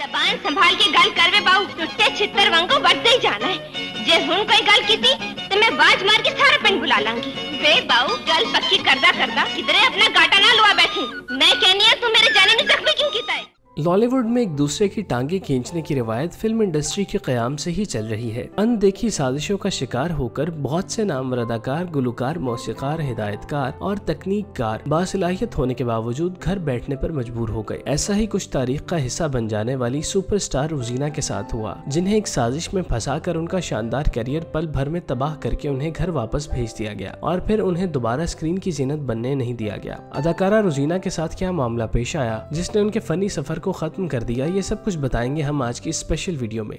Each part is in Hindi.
जबान संभाल के गल करवे बाऊ, टुट्टे छित्तर वांगो बढ़ते ही जाना है। जे हुन कोई गल कीती तो मैं बाज मार के सारा पिंड बुला लांगी। वे बाऊ गल पक्की करदा करदा किधरे अपना काटा ना लुआ बैठे। मैं कहनी है तू मेरे जाने में जख्मी क्यों कीता है। लॉलीवुड में एक दूसरे की टांगे खींचने की रिवायत फिल्म इंडस्ट्री के क़याम से ही चल रही है। अनदेखी साजिशों का शिकार होकर बहुत से नामवर अदाकार, गुलकार, मौसीकार, हिदायतकार और तकनीककार बासलाहियत होने के बावजूद घर बैठने पर मजबूर हो गए। ऐसा ही कुछ तारीख का हिस्सा बन जाने वाली सुपरस्टार रोजीना के साथ हुआ, जिन्हें एक साजिश में फंसा कर उनका शानदार करियर पल भर में तबाह करके उन्हें घर वापस भेज दिया गया और फिर उन्हें दोबारा स्क्रीन की जीनत बनने नहीं दिया गया। अदाकारा रोजीना के साथ क्या मामला पेश आया जिसने उनके फनी सफर को खत्म कर दिया, ये सब कुछ बताएंगे हम आज की स्पेशल वीडियो में।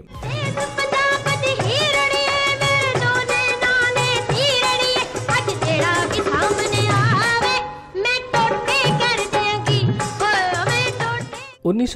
उन्नीस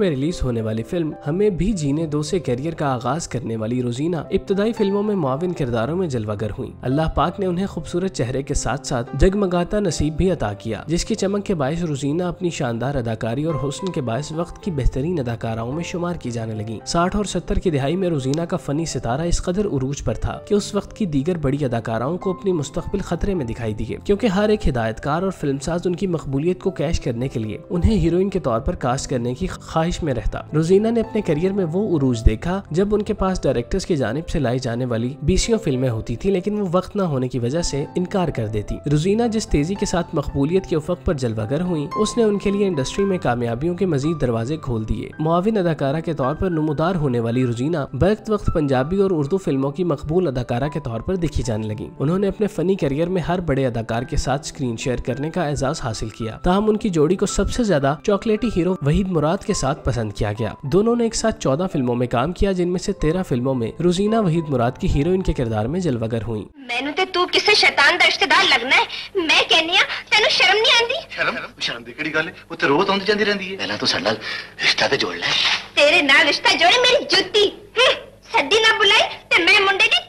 में रिलीज होने वाली फिल्म हमें भी जीने दो से करियर का आगाज करने वाली रोजीना इब्तदाई फिल्मों में मुआविन किरदारों में जलवागर हुई। अल्लाह पाक ने उन्हें खूबसूरत चेहरे के साथ साथ जगमगाता नसीब भी अता किया, जिसकी चमक के बायस रोजीना अपनी शानदार अदाकारी और हुस्न के बायस वक्त की बेहतरीन अदाकाराओं में शुमार की जाने लगी। 60 और 70 की दिहाई में रोजीना का फनी सितारा इस कदर उरूज पर था की उस वक्त की दीगर बड़ी अदाकाराओं को अपनी मुस्तकबिल खतरे में दिखाई दिए, क्यूँकी हर एक हिदायतकार और फिल्मसाज उनकी मकबूलियत को कैश करने के लिए उन्हें हीरोइन के तौर पर कास्ट करने की ख्वाहिश में रहता। रोजीना ने अपने करियर में वो उरूज देखा जब उनके पास डायरेक्टर्स की जानिब से लाई जाने वाली 20 फिल्में होती थी, लेकिन वो वक्त न होने की वजह से इनकार कर देती। रोजीना जिस तेजी के साथ मकबूलियत के उफक पर जलवागर हुई, उसने उनके लिए इंडस्ट्री में कामयाबियों के मजीद दरवाजे खोल दिए। मुआविन अदाकारा के तौर पर नमोदार होने वाली रोजीना बैक वक्त पंजाबी और उर्दू फिल्मों की मकबूल अदाकारा के तौर पर दिखी जाने लगी। उन्होंने अपने फनी करियर में हर बड़े अदाकार के साथ स्क्रीन शेयर करने का एजाज हासिल किया। ताहम उनकी जोड़ी को सबसे ज्यादा चॉकलेटी हीरो वहीद मुराद के साथ पसंद किया गया। दोनों ने एक साथ 14 फिल्मों में काम किया, जिनमें से 13 फिल्मों में रोजीना वहीद मुराद की हीरोइन के किरदार में जलवागर हुई। मैनू ते तू किसी शैतान दा रिश्तेदार लगना है, मैं कहनी हां तैनू शर्म नहीं आंदी। शर्म दी केड़ी गल है, ओ ते रोज आंदी जांदी रहंदी है। पहला तो साडा रिश्ता ते जोड़ ले, तेरे नाल रिश्ता जोड़े मेरी जुत्ती सद्दी ना बुलाई ते मैं मुंडे दी।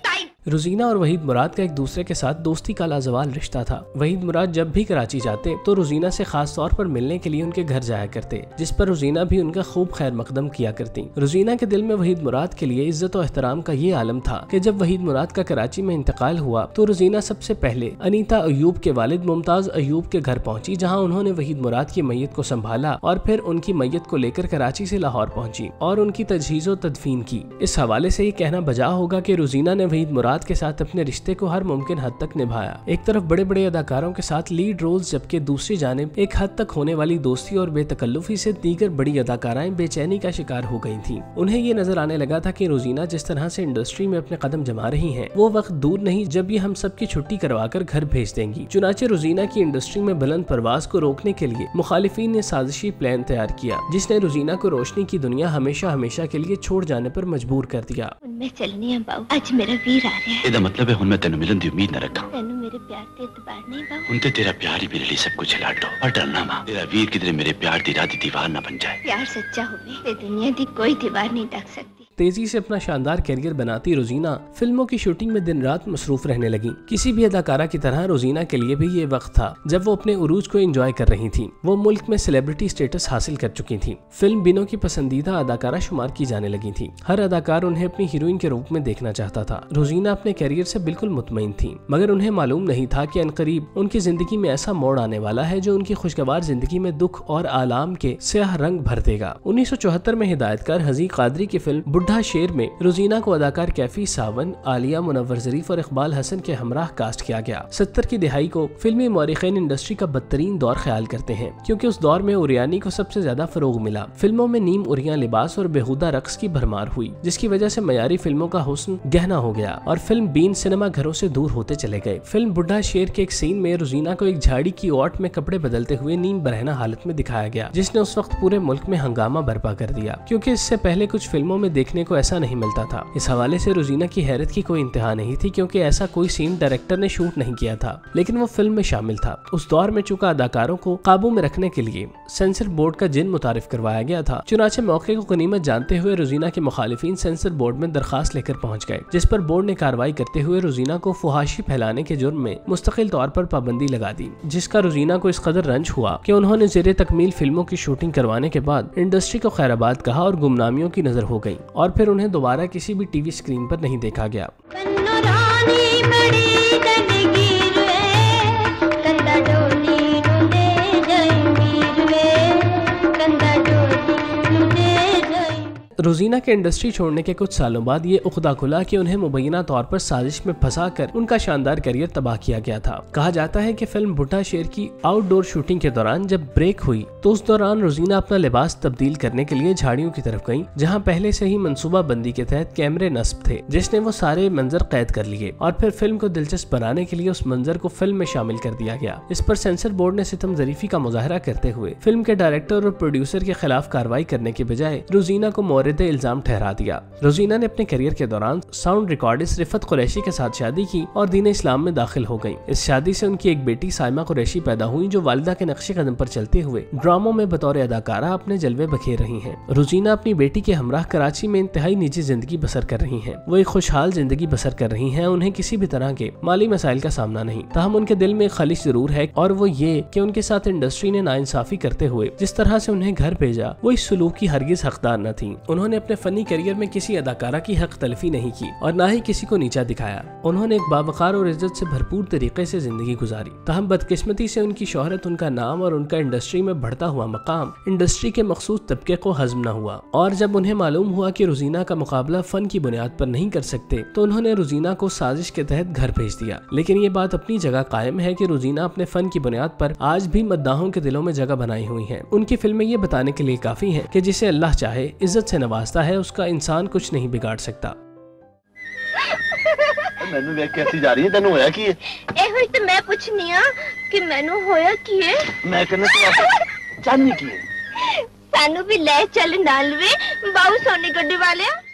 रोजीना और वहीद मुराद का एक दूसरे के साथ दोस्ती का लाजवाल रिश्ता था। वहीद मुराद जब भी कराची जाते तो रोजीना से खास तौर पर मिलने के लिए उनके घर जाया करते, जिस पर रोजीना भी उनका खूब खैर मकदम किया करती। रोजीना के दिल में वहीद मुराद के लिए इज्जत और एहतराम का ये आलम था कि जब वहीद मुराद का कराची में इंतकाल हुआ तो रोजीना सबसे पहले अनीता अयूब के वालिद मुमताज अयूब के घर पहुँची, जहाँ उन्होंने वहीद मुराद की मैयत को संभाला और फिर उनकी मैयत को लेकर कराची से लाहौर पहुँची और उनकी तजहीज़ व तदफीन की। इस हवाले से ये कहना बजा होगा कि रोजीना ने वहीद मुराद के साथ अपने रिश्ते को हर मुमकिन हद तक निभाया। एक तरफ बड़े बड़े अदाकारों के साथ लीड रोल्स, जबकि दूसरी जानिब एक हद तक होने वाली दोस्ती और बेतकल्लुफी से दीगर बड़ी अदाकाराएं बेचैनी का शिकार हो गई थीं। उन्हें ये नजर आने लगा था कि रोजीना जिस तरह से इंडस्ट्री में अपने कदम जमा रही हैं, वो वक्त दूर नहीं जब ये हम सब की छुट्टी करवाकर घर भेज देंगी। चुनाचे रोजीना की इंडस्ट्री में बुलंद परवास को रोकने के लिए मुखालिफिन ने साजिशी प्लान तैयार किया, जिसने रोजीना को रोशनी की दुनिया हमेशा हमेशा के लिए छोड़ जाने पर मजबूर कर दिया। आज मेरा वीर ਇਹਦਾ मतलब है ਹੁਣ ਮੈਂ ਤੈਨੂੰ ਮਿਲਣ ਦੀ ਉਮੀਦ ਨਾ ਰੱਖਾਂ। ਤੈਨੂੰ ਮੇਰੇ ਪਿਆਰ ਤੇ ਇਤਬਾਰ ਨਹੀਂ ਬਾਬਾ। ਹੁਣ ਤੇ ਤੇਰਾ ਪਿਆਰ ਹੀ ਮੇਰੇ ਲਈ ਸਭ ਕੁਝ ਲਾਟੋ। ਪਰ ਡਰਨਾ ਮਾ ਤੇਰਾ ਵੀਰ ਕਿਧਰੇ ਮੇਰੇ ਪਿਆਰ ਦੀ ਰਾਹ ਦੀ ਦੀਵਾਰ ਨਾ ਬਣ ਜਾਏ। ਪਿਆਰ ਸੱਚਾ ਹੋਵੇ ਤੇ ਦੁਨੀਆ ਦੀ ਕੋਈ ਦੀਵਾਰ ਨਹੀਂ ਟੱਕ ਸਕਦੀ। तेजी से अपना शानदार करियर बनाती रोजीना फिल्मों की शूटिंग में दिन रात मसरूफ रहने लगी। किसी भी अदाकारा की तरह रोजीना के लिए भी ये वक्त था जब वो अपने उरूज को एंजॉय कर रही थी। वो मुल्क में सेलिब्रिटी स्टेटस हासिल कर चुकी थी। फिल्म बिनों की पसंदीदा अदाकारा शुमार की जाने लगी थी। हर अदाकार उन्हें अपनी हीरोइन के रूप में देखना चाहता था। रोजीना अपने करियर से बिल्कुल मुतमईन थी, मगर उन्हें मालूम नहीं था कि अनकरीब उनकी जिंदगी में ऐसा मोड़ आने वाला है जो उनकी खुशगवार जिंदगी में दुख और आलाम के स्याह रंग भर देगा। 1974 में हिदायतकार हजी कादरी की फिल्म बुढ़ा शेर में रोजीना को अदाकार कैफी सावन, आलिया, मुनव्वर जरीफ और इकबाल हसन के हमराह कास्ट किया गया। 70 की दिहाई को फिल्मी मौरिखीन इंडस्ट्री का बदतरीन दौर ख्याल करते हैं, क्योंकि उस दौर में उरियानी को सबसे ज्यादा फरोग मिला। फिल्मों में नीम उरिया लिबास और बेहुदा रक्स की भरमार हुई, जिसकी वजह से मयारी फिल्मों का हुस्न गहना हो गया और फिल्म बीन सिनेमा घरों से दूर होते चले गए। फिल्म बुढ़ा शेर के एक सीन में रोजीना को एक झाड़ी की ओट में कपड़े बदलते हुए नीम बरहना हालत में दिखाया गया, जिसने उस वक्त पूरे मुल्क में हंगामा बर्पा कर दिया, क्योंकि इससे पहले कुछ फिल्मों में देखने को ऐसा नहीं मिलता था। इस हवाले से रोजीना की हैरत की कोई इंतहा नहीं थी क्योंकि ऐसा कोई सीन डायरेक्टर ने शूट नहीं किया था, लेकिन वो फिल्म में शामिल था। उस दौर में चुका अदाकारों को काबू में रखने के लिए सेंसर बोर्ड का जिन मुतारिफ करवाया गया था। चुनाचे मौके को गनीमत जानते हुए रोजीना के मुखालिफिन सेंसर बोर्ड में दरखास्त लेकर पहुँच गए, जिस पर बोर्ड ने कार्रवाई करते हुए रोजीना को फुहाशी फैलाने के जुर्म में मुस्तकिल तौर पर पाबंदी लगा दी, जिसका रोजीना को इस कदर रंज हुआ कि उन्होंने जेरे तकमील फिल्मों की शूटिंग करवाने के बाद इंडस्ट्री को खैराबाद कहा और गुमनामियों की नजर हो गई और फिर उन्हें दोबारा किसी भी टीवी स्क्रीन पर नहीं देखा गया। रोजीना के इंडस्ट्री छोड़ने के कुछ सालों बाद ये उकदा खुला कि उन्हें मुबैना तौर पर साजिश में फंसाकर उनका शानदार करियर तबाह किया गया था। कहा जाता है कि फिल्म बुढ़ा शेर की आउटडोर शूटिंग के दौरान जब ब्रेक हुई तो उस दौरान रोजीना अपना लिबास तब्दील करने के लिए झाड़ियों की तरफ गयी, जहाँ पहले से ही मनसूबा बंदी के तहत कैमरे नस्ब थे, जिसने वो सारे मंजर कैद कर लिए और फिर फिल्म को दिलचस्प बनाने के लिए उस मंजर को फिल्म में शामिल कर दिया गया। इस पर सेंसर बोर्ड ने सितम जरीफी का मुजाहरा करते हुए फिल्म के डायरेक्टर और प्रोड्यूसर के खिलाफ कार्रवाई करने के बजाय रोजीना को इल्जाम ठहरा दिया। रोजीना ने अपने करियर के दौरान साउंड रिकॉर्डिस्ट रिफत कुरैशी के साथ शादी की और दीन इस्लाम में दाखिल हो गयी। इस शादी से उनकी एक बेटी साइमा कुरैशी पैदा हुई, जो वालिदा के नक्शे कदम पर चलते हुए ड्रामों में बतौर अदाकारा अपने जलवे बखेर रही हैं। रोजीना अपनी बेटी के हमराह कराची में इंतहाई निजी जिंदगी बसर कर रही हैं। वो एक खुशहाल जिंदगी बसर कर रही हैं, उन्हें किसी भी तरह के माली मसाइल का सामना नहीं। ताहम उनके दिल में एक खालिश जरूर है और वो ये कि उनके साथ इंडस्ट्री ने नाइंसाफी करते हुए जिस तरह से उन्हें घर भेजा वो इस सलूक की हरगिज हकदार न थी। उन्होंने अपने फनी करियर में किसी अदाकारा की हक तलफी नहीं की और ना ही किसी को नीचा दिखाया। उन्होंने एक बावकार और इज्जत से भरपूर तरीके से जिंदगी गुजारी। ताहम बदकिस्मती से उनकी शोहरत, उनका नाम और उनका इंडस्ट्री में बढ़ता हुआ मकाम इंडस्ट्री के मखसूस तबके को हजम न हुआ। और जब उन्हें मालूम हुआ कि रोजीना का मुकाबला फन की बुनियाद पर नहीं कर सकते तो उन्होंने रोजीना को साजिश के तहत घर भेज दिया। लेकिन ये बात अपनी जगह कायम है कि रोजीना अपने फन की बुनियाद पर आज भी मद्दाहों के दिलों में जगह बनाई हुई है। उनकी फिल्में ये बताने के लिए काफी है कि जिसे अल्लाह चाहे इज्जत से नवाजता है, उसका इंसान कुछ नहीं बिगाड़ सकता। मैनू देख कैसी जा रही है, तैनू होया की है? ए होई तो मैं पूछनी आ कि मैनू होया की है? मैं कहना चाहनी की है। सानू भी ले चल नाल वे बाऊ सोनी गड्डी वाले।